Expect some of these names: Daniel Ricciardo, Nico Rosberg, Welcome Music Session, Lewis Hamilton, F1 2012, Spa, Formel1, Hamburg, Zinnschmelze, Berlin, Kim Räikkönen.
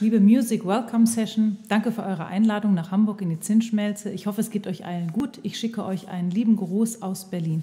Liebe Music Welcome Session, danke für eure Einladung nach Hamburg in die Zinnschmelze. Ich hoffe, es geht euch allen gut. Ich schicke euch einen lieben Gruß aus Berlin.